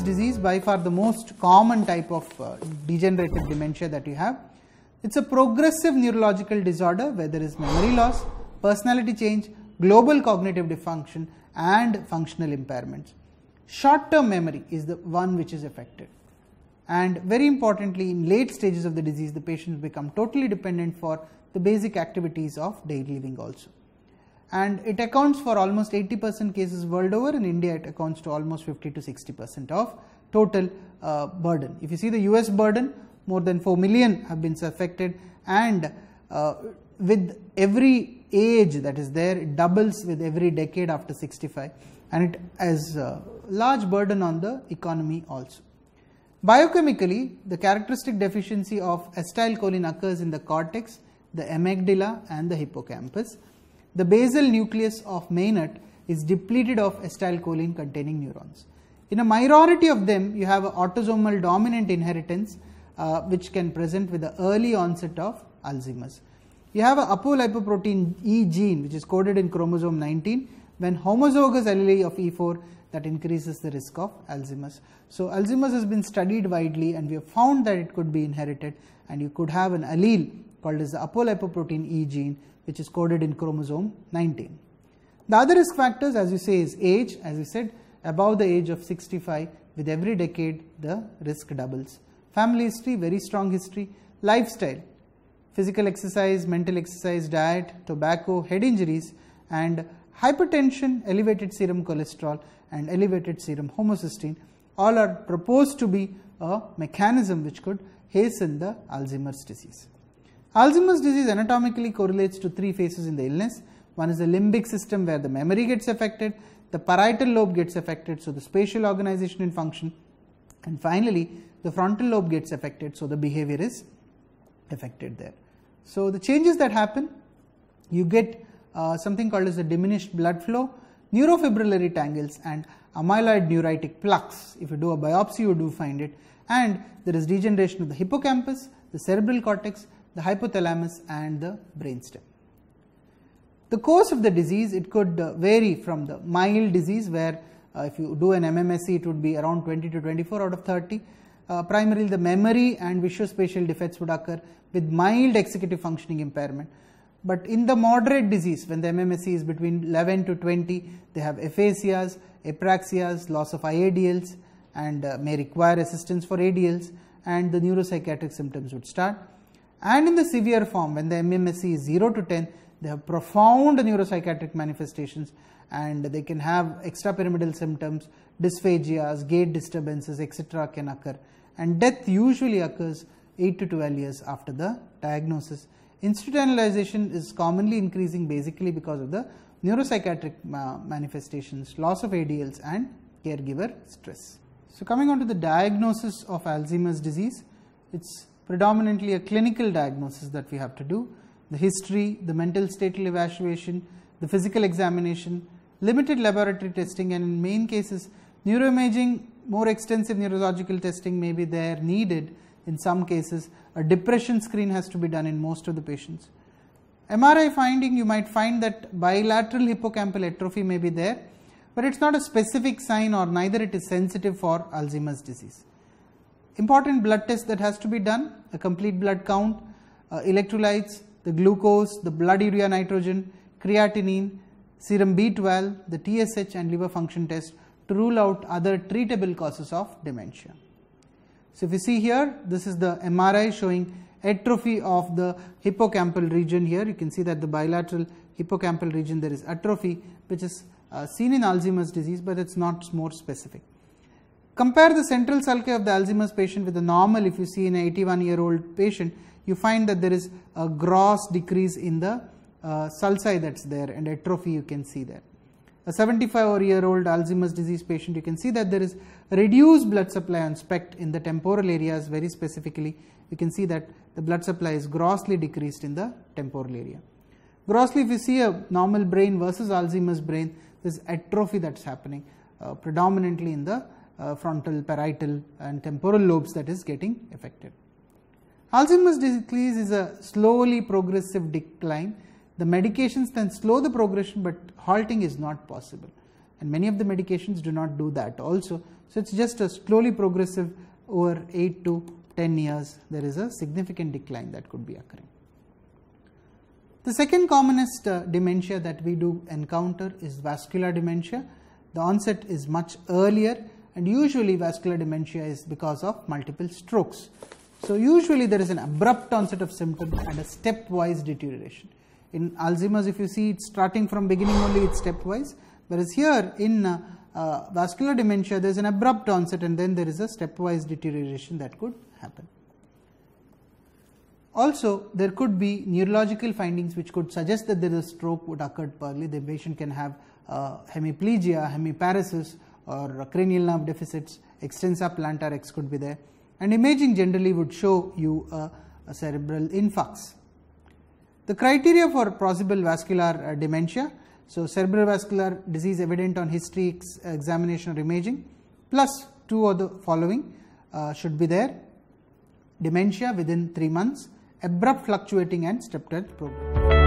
Alzheimer's disease, by far the most common type of degenerative dementia that you have. It's a progressive neurological disorder where there is memory loss, personality change, global cognitive dysfunction and functional impairments. Short-term memory is the one which is affected. And very importantly, in late stages of the disease, the patients become totally dependent for the basic activities of daily living also. And it accounts for almost 80% cases world over. In India, it accounts to almost 50 to 60% of total burden. If you see the US burden, more than 4 million have been affected, and with every age that is there, it doubles with every decade after 65, and it has a large burden on the economy also. Biochemically, the characteristic deficiency of acetylcholine occurs in the cortex, the amygdala and the hippocampus. The basal nucleus of Meynert is depleted of acetylcholine containing neurons. In a minority of them, you have an autosomal dominant inheritance which can present with the early onset of Alzheimer's. You have an apolipoprotein E gene which is coded in chromosome 19 when homozygous allele of E4 that increases the risk of Alzheimer's. So Alzheimer's has been studied widely and we have found that it could be inherited, and you could have an allele called as the apolipoprotein E gene which is coded in chromosome 19. The other risk factors, as you say, is age. As you said, above the age of 65, with every decade the risk doubles. Family history, very strong history. Lifestyle, physical exercise, mental exercise, diet, tobacco, head injuries, and hypertension, elevated serum cholesterol and elevated serum homocysteine all are proposed to be a mechanism which could hasten the Alzheimer's disease. Alzheimer's disease anatomically correlates to three phases in the illness. One is the limbic system where the memory gets affected, the parietal lobe gets affected, so the spatial organization and function, and finally the frontal lobe gets affected, so the behavior is affected there. So the changes that happen, you get something called as a diminished blood flow, neurofibrillary tangles and amyloid neuritic plaques. If you do a biopsy, you do find it, and there is degeneration of the hippocampus, the cerebral cortex, the hypothalamus and the brainstem. The course of the disease, it could vary from the mild disease where if you do an MMSE, it would be around 20 to 24 out of 30. Primarily the memory and visuospatial defects would occur with mild executive functioning impairment. But in the moderate disease, when the MMSE is between 11 to 20, they have aphasias, apraxias, loss of IADLs and may require assistance for ADLs, and the neuropsychiatric symptoms would start. And in the severe form, when the MMSE is 0 to 10, they have profound neuropsychiatric manifestations and they can have extrapyramidal symptoms, dysphagias, gait disturbances, etc. can occur. And death usually occurs 8 to 12 years after the diagnosis. Institutionalization is commonly increasing basically because of the neuropsychiatric manifestations, loss of ADLs and caregiver stress. So coming on to the diagnosis of Alzheimer's disease, it's predominantly a clinical diagnosis that we have to do. The history, the mental statal evaluation, the physical examination, limited laboratory testing, and in main cases neuroimaging, more extensive neurological testing may be there needed. In some cases, a depression screen has to be done in most of the patients. MRI finding, you might find that bilateral hippocampal atrophy may be there, but it's not a specific sign or neither it is sensitive for Alzheimer's disease. Important blood test that has to be done, a complete blood count, electrolytes, the glucose, the blood urea nitrogen, creatinine, serum B12, the TSH and liver function test to rule out other treatable causes of dementia. So if you see here, this is the MRI showing atrophy of the hippocampal region here. You can see that the bilateral hippocampal region, there is atrophy which is seen in Alzheimer's disease, but it's not more specific. Compare the central sulci of the Alzheimer's patient with the normal. If you see in an 81-year-old patient, you find that there is a gross decrease in the sulci that's there, and atrophy you can see there. A 75-year-old Alzheimer's disease patient, you can see that there is reduced blood supply on SPECT in the temporal areas. Very specifically, you can see that the blood supply is grossly decreased in the temporal area. Grossly, if you see a normal brain versus Alzheimer's brain, there is atrophy that's happening predominantly in the frontal, parietal and temporal lobes that is getting affected. Alzheimer's disease is a slowly progressive decline. The medications can slow the progression, but halting is not possible. and many of the medications do not do that also. So it's just a slowly progressive over 8 to 10 years there is a significant decline that could be occurring. The second commonest dementia that we do encounter is vascular dementia. The onset is much earlier, and usually vascular dementia is because of multiple strokes. So usually there is an abrupt onset of symptoms and a stepwise deterioration. In Alzheimer's, if you see, it's starting from beginning only, it's stepwise, whereas here in vascular dementia there is an abrupt onset and then there is a stepwise deterioration that could happen. Also, there could be neurological findings which could suggest that there is a stroke would occurred early. The patient can have hemiplegia, hemiparesis, or cranial nerve deficits, extensa plantar X could be there, and imaging generally would show you a cerebral infarct. The criteria for possible vascular dementia: so cerebral vascular disease evident on history, examination or imaging, plus two of the following should be there: dementia within 3 months, abrupt fluctuating and stepwise progression.